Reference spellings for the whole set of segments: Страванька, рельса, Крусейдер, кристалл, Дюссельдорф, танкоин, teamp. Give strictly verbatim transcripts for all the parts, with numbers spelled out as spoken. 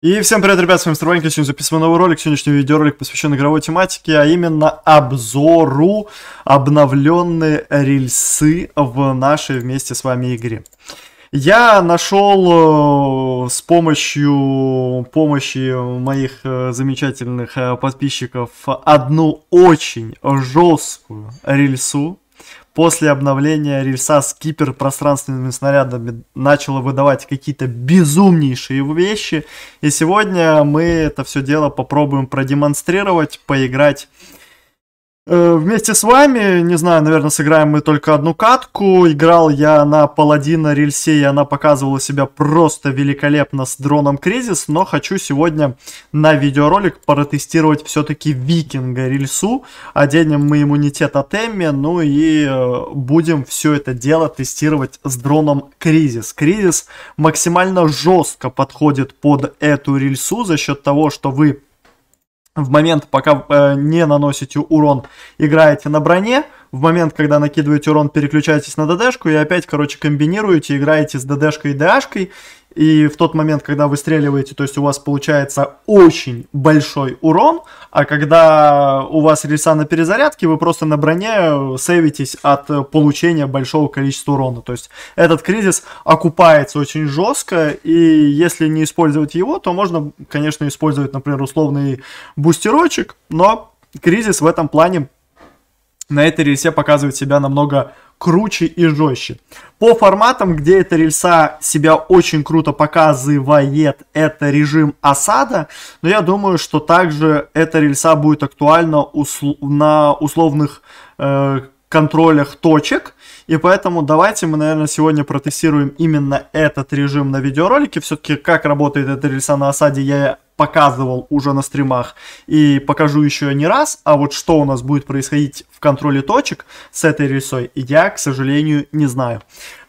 И всем привет, ребят, с вами Страванька. Сегодня записываю новый ролик. Сегодняшний видеоролик посвящен игровой тематике, а именно обзору обновленные рельсы в нашей вместе с вами игре. Я нашел с помощью помощи моих замечательных подписчиков одну очень жесткую рельсу. После обновления рельса с гиперпространственными снарядами начало выдавать какие-то безумнейшие вещи. И сегодня мы это все дело попробуем продемонстрировать, поиграть э, вместе с вами. Не знаю, наверное, сыграем мы только одну катку. Играл я на Паладина рельсе, и она показывала себя просто великолепно с дроном Кризис. Но хочу сегодня на видеоролик протестировать все-таки Викинга рельсу. Оденем мы иммунитет от Эмми, ну и э, будем все это дело тестировать с дроном Кризис. Кризис максимально жестко подходит под эту рельсу за счет того, что вы в момент, пока э, не наносите урон, играете на броне. В момент, когда накидываете урон, переключаетесь на ДДшку и опять, короче, комбинируете, играете с ДДшкой и ДАшкой. И в тот момент, когда вы стреливаете, то есть у вас получается очень большой урон, а когда у вас рельса на перезарядке, вы просто на броне сейвитесь от получения большого количества урона. То есть этот кризис окупается очень жестко, и если не использовать его, то можно, конечно, использовать, например, условный бустерочек, но кризис в этом плане на этой рельсе показывает себя намного круче и жестче. По форматам, где эта рельса себя очень круто показывает, это режим осада. Но я думаю, что также эта рельса будет актуальна усл- на условных э, контролях точек. И поэтому давайте мы, наверное, сегодня протестируем именно этот режим на видеоролике. Все-таки как работает эта рельса на осаде, я показывал уже на стримах и покажу еще не раз. А вот что у нас будет происходить в контроле точек с этой рельсой, я, к сожалению, не знаю.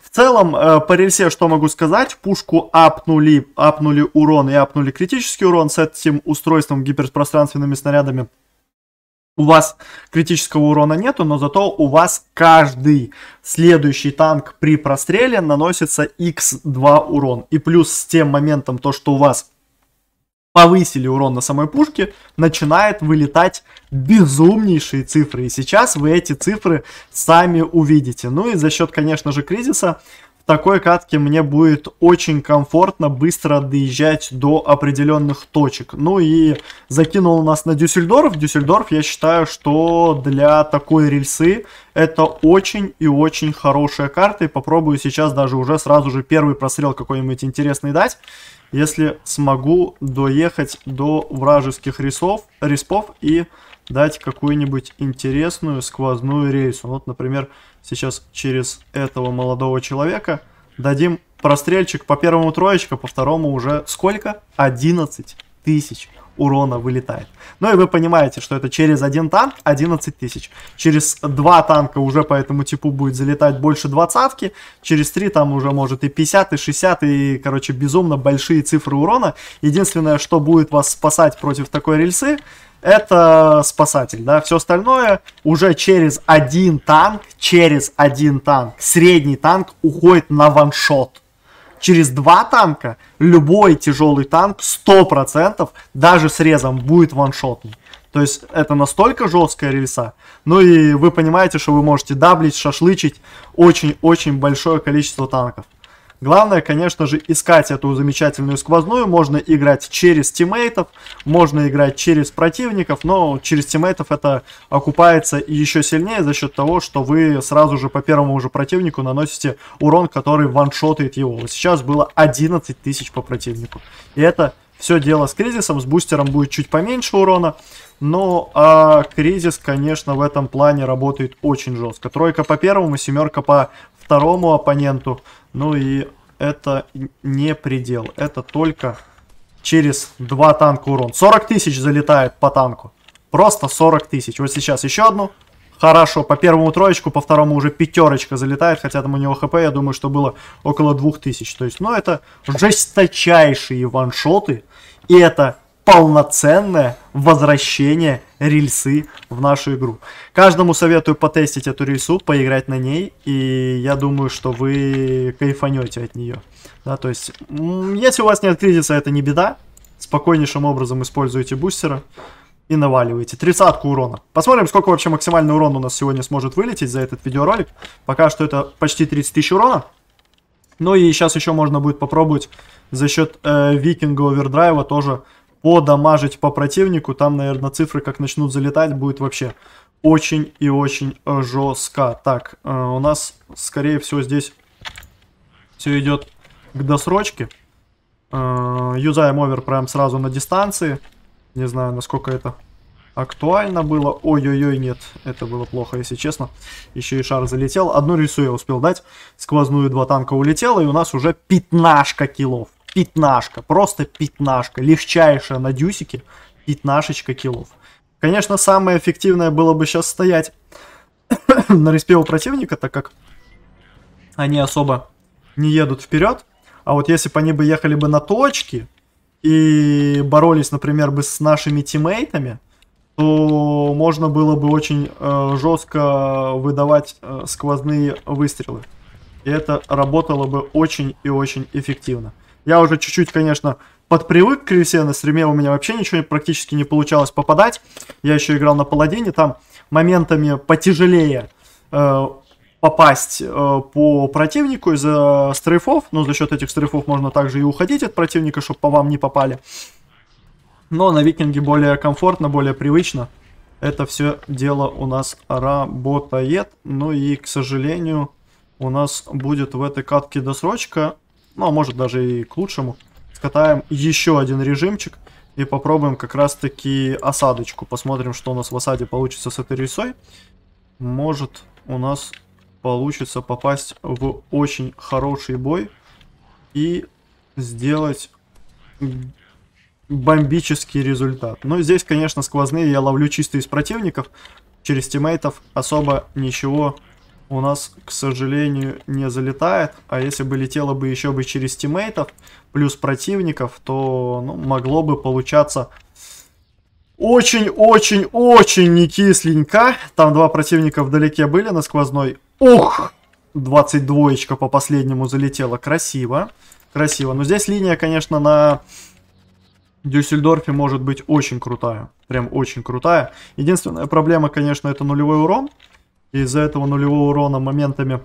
В целом, по рельсе что могу сказать? Пушку апнули, апнули урон и апнули критический урон с этим устройством гиперпространственными снарядами. У вас критического урона нету, но зато у вас каждый следующий танк при простреле наносится икс два урон. И плюс с тем моментом, то что у вас повысили урон на самой пушке, начинает вылетать безумнейшие цифры. И сейчас вы эти цифры сами увидите. Ну и за счет, конечно же, кризиса в такой катке мне будет очень комфортно быстро доезжать до определенных точек. Ну и закинул нас на Дюссельдорф. Дюссельдорф, я считаю, что для такой рельсы это очень и очень хорошая карта. И попробую сейчас даже уже сразу же первый прострел какой-нибудь интересный дать. Если смогу доехать до вражеских рисов, респов и дать какую-нибудь интересную сквозную рельсу. Вот, например, сейчас через этого молодого человека дадим прострельчик по первому троечка, по второму уже сколько? одиннадцать тысяч урона вылетает. Ну и вы понимаете, что это через один танк одиннадцать тысяч. Через два танка уже по этому типу будет залетать больше двадцатки. Через три там уже может и пятьдесят, и шестьдесят, и, короче, безумно большие цифры урона. Единственное, что будет вас спасать против такой рельсы, это спасатель, да, все остальное уже через один танк, через один танк, средний танк уходит на ваншот. Через два танка любой тяжелый танк сто процентов даже срезом будет ваншотный. То есть это настолько жесткая рельса. Ну и вы понимаете, что вы можете даблить, шашлычить очень-очень большое количество танков. Главное, конечно же, искать эту замечательную сквозную. Можно играть через тиммейтов, можно играть через противников, но через тиммейтов это окупается еще сильнее за счет того, что вы сразу же по первому уже противнику наносите урон, который ваншотает его. Сейчас было одиннадцать тысяч по противнику. И это все дело с кризисом, с бустером будет чуть поменьше урона. Ну, а кризис, конечно, в этом плане работает очень жестко. Тройка по первому, семерка по второму оппоненту. Ну и это не предел. Это только через два танка урон. сорок тысяч залетает по танку. Просто сорок тысяч. Вот сейчас еще одну. Хорошо, по первому троечку, по второму уже пятерочка залетает. Хотя там у него хп, я думаю, что было около двух тысяч. То есть, ну это жесточайшие ваншоты. И это полноценное возвращение рельсы в нашу игру. Каждому советую потестить эту рельсу, поиграть на ней, и я думаю, что вы кайфанете от нее. Да, то есть, если у вас нет кризиса, это не беда. спокойнейшим образом используете бустера и наваливаете. тридцатку урона. Посмотрим, сколько вообще максимальный урон у нас сегодня сможет вылететь за этот видеоролик. Пока что это почти тридцать тысяч урона. Ну и сейчас еще можно будет попробовать за счет э, Викинга Овердрайва тоже подамажить по противнику. Там, наверное, цифры как начнут залетать, будет вообще очень и очень жестко. Так, э, у нас, скорее всего, здесь все идет к досрочке. Э, юзаем овер прям сразу на дистанции. Не знаю, насколько это актуально было. Ой-ой-ой, нет, это было плохо, если честно. Еще и шар залетел. Одну рису я успел дать. Сквозную два танка улетело, и у нас уже пятнашка киллов. Пятнашка, просто пятнашка. Легчайшая на дюсике пятнашечка киллов. Конечно, самое эффективное было бы сейчас стоять на респе у противника, так как они особо не едут вперед. А вот если бы они бы ехали бы на точки и боролись, например, бы с нашими тиммейтами, то можно было бы очень э, жестко выдавать э, сквозные выстрелы. И это работало бы очень и очень эффективно. Я уже чуть-чуть, конечно, подпривык к ресе, на стриме у меня вообще ничего практически не получалось попадать. Я еще играл на паладине, там моментами потяжелее э, попасть э, по противнику из-за стрейфов. Но за счет этих стрейфов можно также и уходить от противника, чтобы по вам не попали. Но на Викинге более комфортно, более привычно. Это все дело у нас работает. Ну и, к сожалению, у нас будет в этой катке досрочка. Ну, а может даже и к лучшему. Скатаем еще один режимчик и попробуем как раз-таки осадочку. Посмотрим, что у нас в осаде получится с этой рисой. Может, у нас получится попасть в очень хороший бой и сделать бомбический результат. Но здесь, конечно, сквозные я ловлю чисто из противников. Через тиммейтов особо ничего у нас, к сожалению, не залетает. А если бы летело бы еще бы через тиммейтов плюс противников, то ну, могло бы получаться очень-очень-очень не кисленько. Там два противника вдалеке были на сквозной. Ух! двадцать двоечка по последнему залетела. Красиво. Красиво. Но здесь линия, конечно, на Дюссельдорфе может быть очень крутая. Прям очень крутая. Единственная проблема, конечно, это нулевой урон. Из-за этого нулевого урона моментами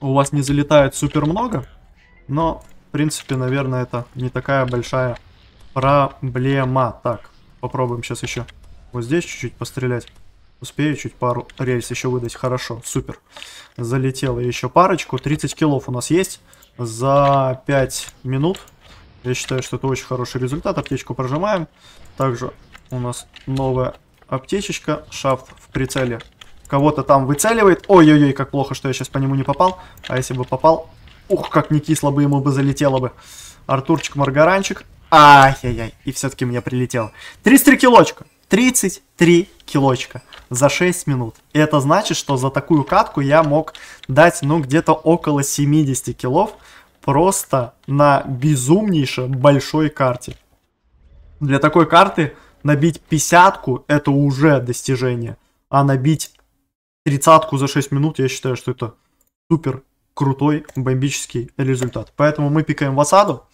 у вас не залетает супер много. Но, в принципе, наверное, это не такая большая проблема. Так. Попробуем сейчас еще вот здесь чуть-чуть пострелять. Успею чуть пару рельс еще выдать. Хорошо, супер. Залетела еще парочку. тридцать киллов у нас есть за пять минут. Я считаю, что это очень хороший результат. Аптечку прожимаем. Также у нас новая аптечечка. Шафт в прицеле. Кого-то там выцеливает. Ой-ой-ой, как плохо, что я сейчас по нему не попал. А если бы попал, ух, как не кисло бы ему бы залетело бы. Артурчик-маргаранчик. Ай-яй-яй, и все-таки мне прилетело. тридцать три килочка. тридцать три килочка за шесть минут. И это значит, что за такую катку я мог дать, ну, где-то около семидесяти килов. Просто на безумнейшей большой карте. Для такой карты набить пятидесятку это уже достижение. А набить тридцатку за шесть минут, я считаю, что это супер крутой бомбический результат. Поэтому мы пикаем в осаду.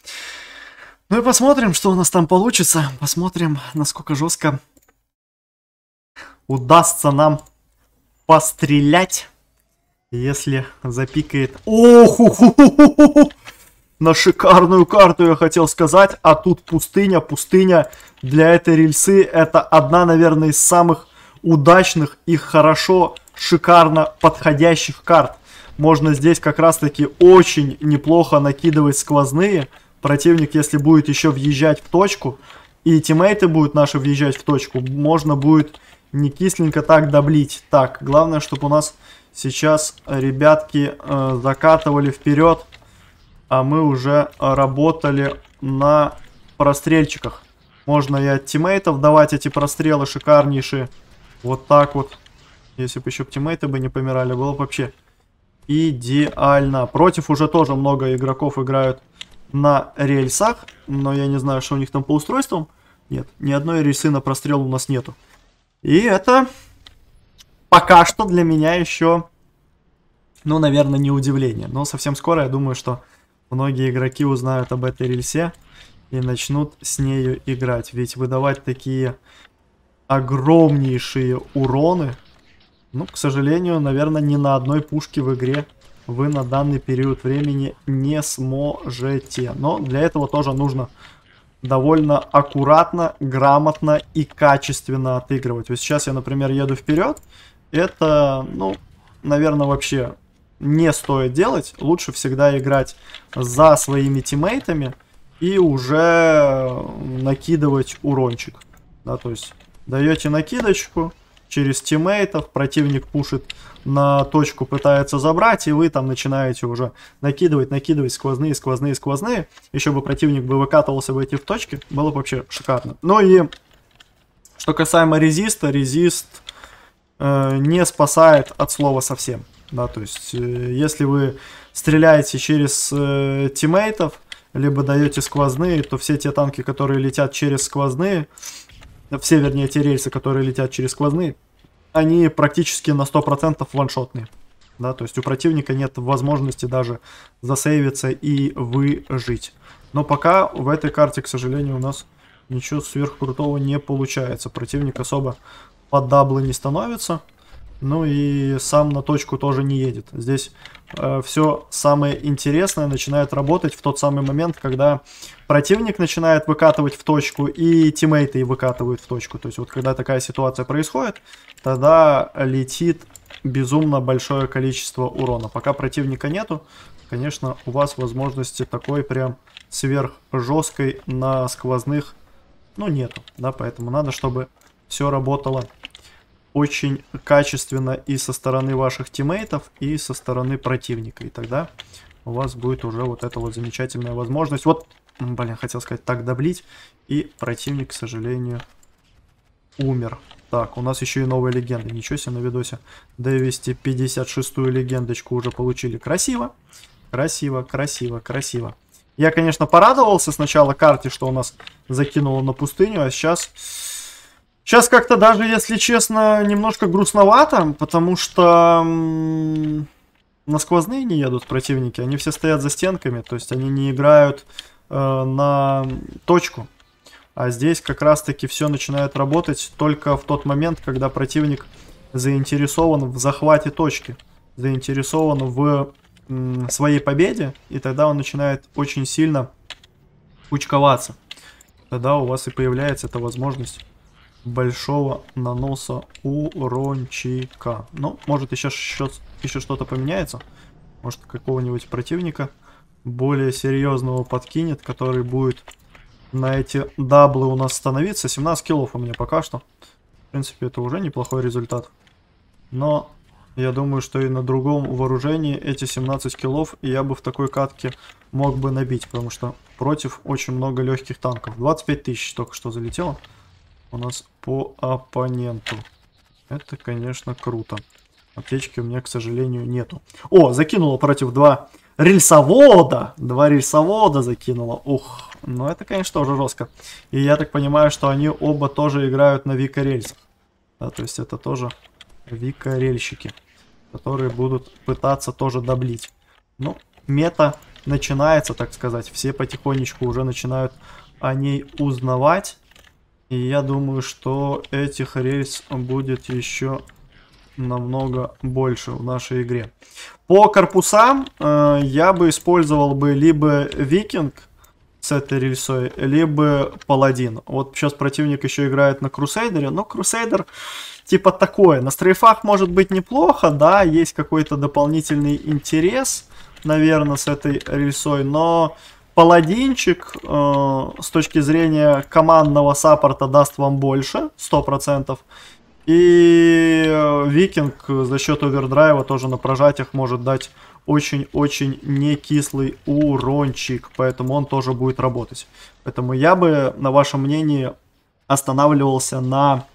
Ну и посмотрим, что у нас там получится. Посмотрим, насколько жестко удастся нам пострелять, если запикает. Оху-ху-ху-ху-ху! На шикарную карту я хотел сказать, а тут пустыня, пустыня для этой рельсы. Это одна, наверное, из самых удачных и хорошо, шикарно подходящих карт. Можно здесь как раз-таки очень неплохо накидывать сквозные. Противник, если будет еще въезжать в точку, и тиммейты будут наши въезжать в точку, можно будет не кисленько так доблить. Так, главное, чтобы у нас сейчас ребятки э, закатывали вперед, а мы уже работали на прострельчиках. Можно и от тиммейтов давать эти прострелы шикарнейшие. Вот так вот. Если бы еще тиммейты бы не помирали, было бы вообще идеально. Против уже тоже много игроков играют на рельсах, но я не знаю, что у них там по устройствам. Нет, ни одной рельсы на прострел у нас нету. И это пока что для меня еще, ну, наверное, не удивление. Но совсем скоро, я думаю, что многие игроки узнают об этой рельсе и начнут с нею играть. Ведь выдавать такие огромнейшие уроны, ну, к сожалению, наверное, ни на одной пушке в игре вы на данный период времени не сможете. Но для этого тоже нужно довольно аккуратно, грамотно и качественно отыгрывать. Вот сейчас я, например, еду вперед. Это, ну, наверное, вообще не стоит делать. Лучше всегда играть за своими тиммейтами и уже накидывать урончик. Да, то есть даете накидочку через тиммейтов, противник пушит на точку, пытается забрать, и вы там начинаете уже накидывать, накидывать, сквозные, сквозные, сквозные. Еще бы противник бы выкатывался бы эти в точки, было бы вообще шикарно. Ну и что касаемо резиста, резист э, не спасает от слова совсем. Да, то есть э, если вы стреляете через э, тиммейтов, либо даете сквозные, то все те танки, которые летят через сквозные, все, вернее, те рельсы, которые летят через сквозные, они практически на сто процентов ваншотные. Да, то есть у противника нет возможности даже засейвиться и выжить. Но пока в этой карте, к сожалению, у нас ничего сверхкрутого не получается. Противник особо под даблы не становится. Ну и сам на точку тоже не едет. Здесь э, все самое интересное начинает работать в тот самый момент, когда противник начинает выкатывать в точку и тиммейты выкатывают в точку. То есть вот когда такая ситуация происходит, тогда летит безумно большое количество урона. Пока противника нету, конечно, у вас возможности такой прям сверх жесткой на сквозных, ну, нету. Да, поэтому надо, чтобы все работало очень качественно и со стороны ваших тиммейтов, и со стороны противника. И тогда у вас будет уже вот эта вот замечательная возможность. Вот, блин, хотел сказать, так доблить. И противник, к сожалению, умер. Так, у нас еще и новая легенда. Ничего себе, на видосе довести пятьдесят шестую легендочку уже получили. Красиво, красиво, красиво, красиво. Я, конечно, порадовался сначала карте, что у нас закинуло на пустыню, а сейчас... Сейчас как-то даже, если честно, немножко грустновато, потому что на сквозные не едут противники, они все стоят за стенками, то есть они не играют э, на точку. А здесь как раз-таки все начинает работать только в тот момент, когда противник заинтересован в захвате точки, заинтересован в э, своей победе, и тогда он начинает очень сильно кучковаться. Тогда у вас и появляется эта возможность большого наноса урончика. Ну, может, еще, еще что-то поменяется. Может, какого-нибудь противника более серьезного подкинет, который будет на эти даблы у нас становиться. семнадцать киллов у меня пока что. В принципе, это уже неплохой результат. Но я думаю, что и на другом вооружении эти семнадцать киллов я бы в такой катке мог бы набить, потому что против очень много легких танков. двадцать пять тысяч только что залетело у нас по оппоненту. Это, конечно, круто. Аптечки у меня, к сожалению, нету. О, закинула против два рельсовода. Два рельсовода закинула. Ух, ну это, конечно, уже жестко. И я так понимаю, что они оба тоже играют на вика-рельсах. Да, то есть это тоже вика-рельщики, которые будут пытаться тоже доблить. Ну, мета начинается, так сказать. Все потихонечку уже начинают о ней узнавать. И я думаю, что этих рельс будет еще намного больше в нашей игре. По корпусам э, я бы использовал бы либо викинг с этой рельсой, либо паладин. Вот сейчас противник еще играет на крусейдере, но крусейдер типа такое. На стрейфах может быть неплохо, да, есть какой-то дополнительный интерес, наверное, с этой рельсой, но... Паладинчик э, с точки зрения командного саппорта даст вам больше, сто процентов. И э, викинг за счет овердрайва тоже на прожатиях может дать очень-очень некислый урончик. Поэтому он тоже будет работать. Поэтому я бы, на вашем мнении, останавливался на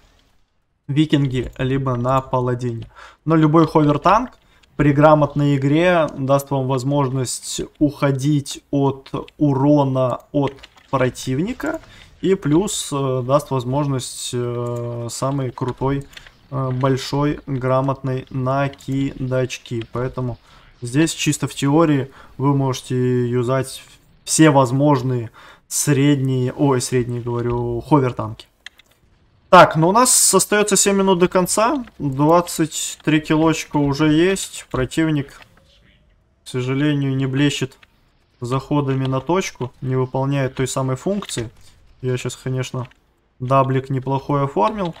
викинге, либо на паладине. Но любой ховертанк при грамотной игре даст вам возможность уходить от урона от противника. И плюс э, даст возможность э, самой крутой, э, большой, грамотной накидочки. Поэтому здесь чисто в теории вы можете юзать все возможные средние, ой, средние говорю, ховер танки. Так, ну у нас остается семь минут до конца, двадцать три килочка уже есть, противник, к сожалению, не блещет заходами на точку, не выполняет той самой функции. Я сейчас, конечно, даблик неплохой оформил,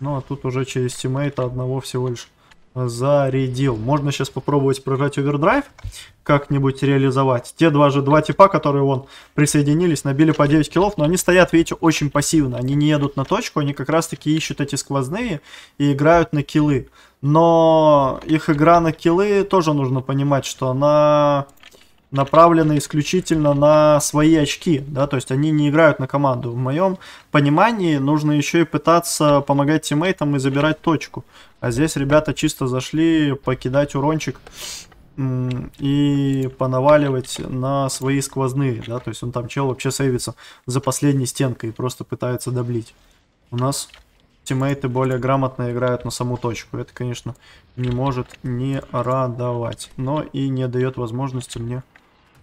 ну а тут уже через тиммейта одного всего лишь зарядил. Можно сейчас попробовать прожать овердрайв, как-нибудь реализовать. Те два же два типа, которые вон присоединились, набили по девять киллов, но они стоят, видите, очень пассивно. Они не едут на точку, они как раз-таки ищут эти сквозные и играют на киллы. Но их игра на киллы тоже нужно понимать, что она направлены исключительно на свои очки, да, то есть они не играют на команду. В моем понимании нужно еще и пытаться помогать тиммейтам и забирать точку. А здесь ребята чисто зашли покидать урончик и понаваливать на свои сквозные, да, то есть он там чел вообще сейвится за последней стенкой и просто пытается доблить. У нас тиммейты более грамотно играют на саму точку. Это, конечно, не может не радовать, но и не дает возможности мне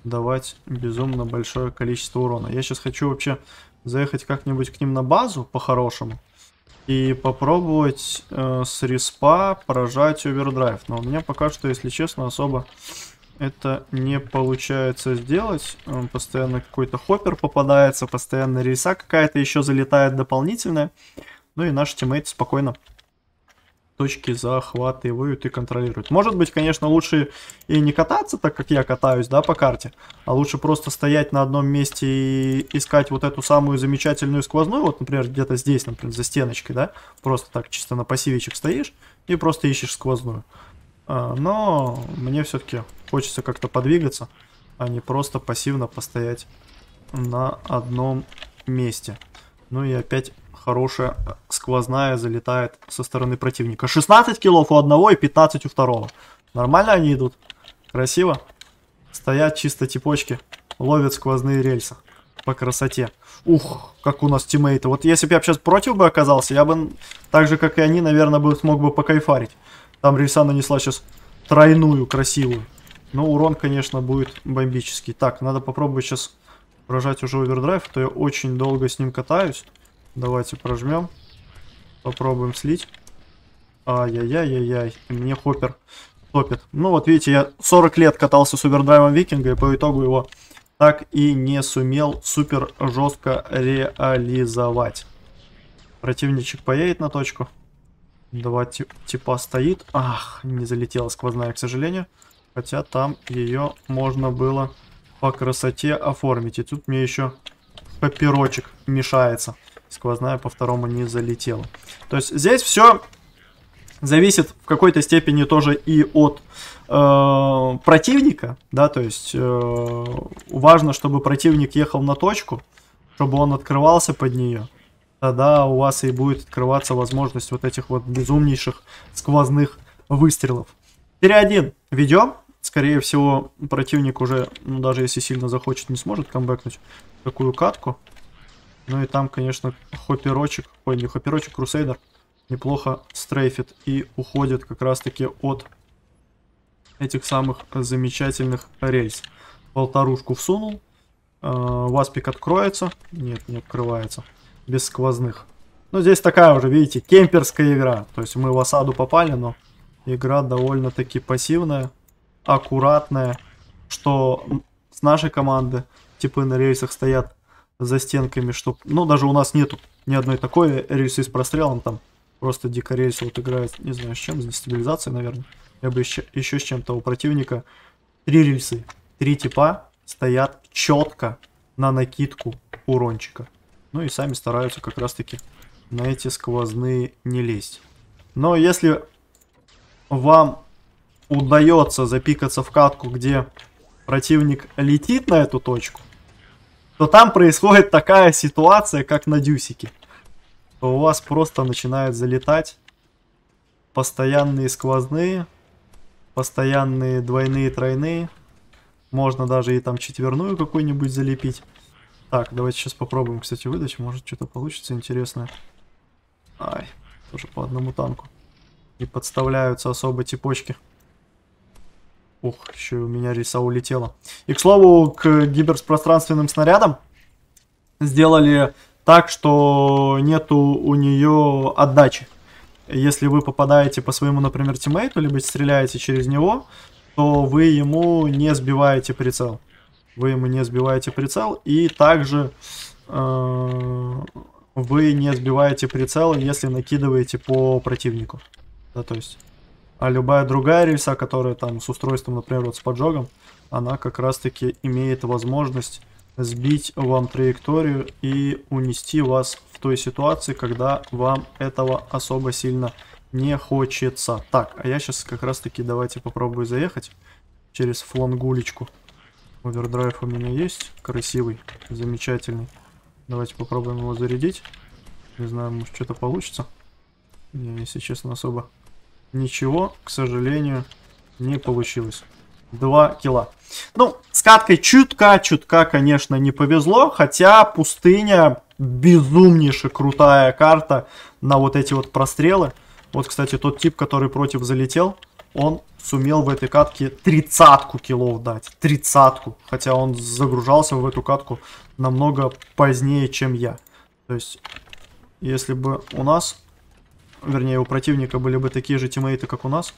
давать безумно большое количество урона. Я сейчас хочу вообще заехать как-нибудь к ним на базу по-хорошему и попробовать э, с респа прожать овердрайв. Но у меня пока что, если честно, особо это не получается сделать. Постоянно какой-то хоппер попадается, постоянно рейса какая-то еще залетает дополнительная. Ну и наши тиммейты спокойно точки захватывают и контролируют. Может быть, конечно, лучше и не кататься, так как я катаюсь, да, по карте, а лучше просто стоять на одном месте и искать вот эту самую замечательную сквозную, вот, например, где-то здесь, например, за стеночкой, да, просто так чисто на пассивичек стоишь и просто ищешь сквозную. Но мне все-таки хочется как-то подвигаться, а не просто пассивно постоять на одном месте. Ну и опять хорошая сквозная залетает со стороны противника. шестнадцать киллов у одного и пятнадцать у второго. Нормально они идут. Красиво. Стоят чисто типочки. Ловят сквозные рельсы. По красоте. Ух, как у нас тиммейты. Вот если бы я сейчас против бы оказался, я бы так же, как и они, наверное, бы смог бы покайфарить. Там рельса нанесла сейчас тройную красивую. Но урон, конечно, будет бомбический. Так, надо попробовать сейчас прожать уже овердрайв, а то я очень долго с ним катаюсь. Давайте прожмем. Попробуем слить. Ай-яй-яй-яй-яй. Мне хоппер топит. Ну вот видите, я сорок лет катался с овердрайвом Викинга, и по итогу его так и не сумел супер жестко реализовать. Противничек поедет на точку. Два типа стоит. Ах, не залетела сквозная, к сожалению. Хотя там ее можно было по красоте оформить. И тут мне еще папирочек мешается. Сквозная по второму не залетела. То есть здесь все зависит в какой-то степени тоже и от э, противника. Да, то есть э, важно, чтобы противник ехал на точку, чтобы он открывался под нее. Тогда у вас и будет открываться возможность вот этих вот безумнейших сквозных выстрелов. четыре один ведем. Скорее всего, противник уже, ну, даже если сильно захочет, не сможет камбэкнуть такую катку. Ну и там, конечно, хопперочек, ой, не хопперочек, крусейдер неплохо стрейфит и уходит как раз-таки от этих самых замечательных рельс. Полторушку всунул, э, васпик откроется, нет, не открывается, без сквозных. Ну здесь такая уже, видите, кемперская игра, то есть мы в осаду попали, но игра довольно-таки пассивная, аккуратная, что с нашей команды типы на рельсах стоят за стенками, чтоб... Ну, даже у нас нету ни одной такой рельсы с прострелом, там просто дико рельсы вот играет, не знаю с чем, с дестабилизацией, наверное. Я бы еще, еще с чем-то у противника. Три рельсы, три типа стоят четко на накидку урончика. Ну и сами стараются как раз-таки на эти сквозные не лезть. Но если вам удается запикаться в катку, где противник летит на эту точку, то там происходит такая ситуация, как на дюсике. У вас просто начинают залетать постоянные сквозные, постоянные двойные, тройные. Можно даже и там четверную какую-нибудь залепить. Так, давайте сейчас попробуем, кстати, выдачу. Может, что-то получится интересное. Ай, тоже по одному танку. Не подставляются особо типочки. Ух, еще у меня рельса улетела. И, к слову, к гиберпространственным снарядам сделали так, что нету у нее отдачи. Если вы попадаете по своему, например, тиммейту, либо стреляете через него, то вы ему не сбиваете прицел. Вы ему не сбиваете прицел, и также э, вы не сбиваете прицел, если накидываете по противнику. Да, то есть, а любая другая рельса, которая там с устройством, например, вот с поджогом, она как раз-таки имеет возможность сбить вам траекторию и унести вас в той ситуации, когда вам этого особо сильно не хочется. Так, а я сейчас как раз-таки давайте попробую заехать через флангулечку. Овердрайв у меня есть, красивый, замечательный. Давайте попробуем его зарядить. Не знаю, может что-то получится. Мне, если честно, особо ничего, к сожалению, не получилось. два килла. Ну, с каткой чутка-чутка, конечно, не повезло. Хотя пустыня безумнейше крутая карта на вот эти вот прострелы. Вот, кстати, тот тип, который против залетел, он сумел в этой катке тридцатку киллов дать. Тридцатку. Хотя он загружался в эту катку намного позднее, чем я. То есть, если бы у нас, вернее, у противника были бы такие же тиммейты, как у нас,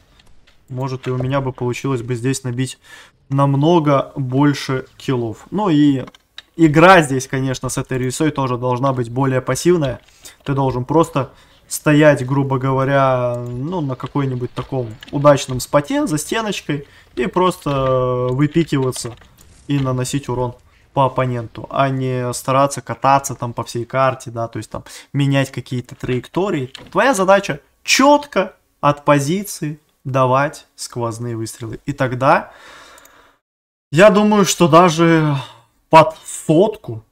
может, и у меня бы получилось бы здесь набить намного больше киллов. Ну и игра здесь, конечно, с этой рельсой тоже должна быть более пассивная. Ты должен просто стоять, грубо говоря, ну, на какой-нибудь таком удачном споте за стеночкой и просто выпикиваться и наносить урон по оппоненту, а не стараться кататься там по всей карте, да, то есть там менять какие-то траектории. Твоя задача четко от позиции давать сквозные выстрелы. И тогда, я думаю, что даже под сотку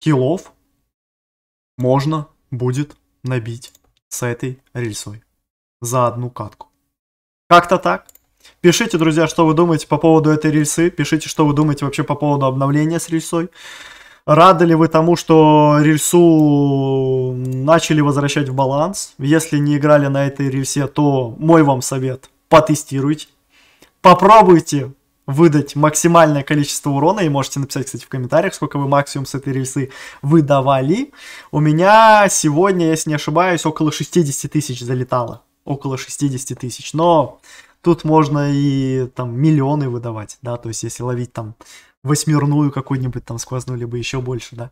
киллов можно будет набить с этой рельсой за одну катку. Как-то так. Пишите, друзья, что вы думаете по поводу этой рельсы. Пишите, что вы думаете вообще по поводу обновления с рельсой. Рады ли вы тому, что рельсу начали возвращать в баланс? Если не играли на этой рельсе, то мой вам совет: потестируйте. Попробуйте выдать максимальное количество урона. И можете написать, кстати, в комментариях, сколько вы максимум с этой рельсы выдавали. У меня сегодня, если не ошибаюсь, около шестидесяти тысяч залетало. Около шестидесяти тысяч. Но тут можно и там миллионы выдавать, да, то есть если ловить там восьмерную какую-нибудь там сквозную, либо еще больше, да.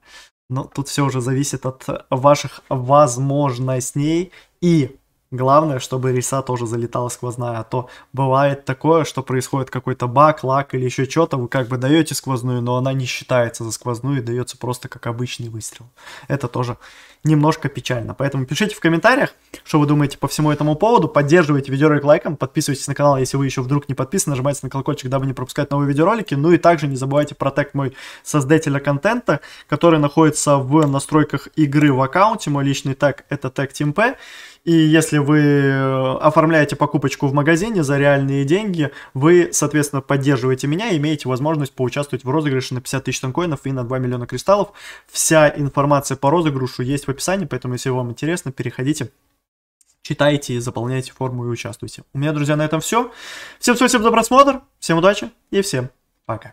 Но тут все уже зависит от ваших возможностей. И главное, чтобы рельса тоже залетала сквозная. А то бывает такое, что происходит какой-то баг, лак или еще что-то. Вы как бы даете сквозную, но она не считается за сквозную и дается просто как обычный выстрел. Это тоже немножко печально. Поэтому пишите в комментариях, что вы думаете по всему этому поводу. Поддерживайте видеоролик лайком, подписывайтесь на канал, если вы еще вдруг не подписаны. Нажимайте на колокольчик, дабы не пропускать новые видеоролики. Ну и также не забывайте про тег мой создателя контента, который находится в настройках игры в аккаунте. Мой личный тег — это тег teamp. И если вы оформляете покупочку в магазине за реальные деньги, вы, соответственно, поддерживаете меня и имеете возможность поучаствовать в розыгрыше на пятьдесят тысяч танкоинов и на два миллиона кристаллов. Вся информация по розыгрышу есть в описании, поэтому, если вам интересно, переходите, читайте, заполняйте форму и участвуйте. У меня, друзья, на этом все. Всем спасибо за просмотр, всем удачи и всем пока.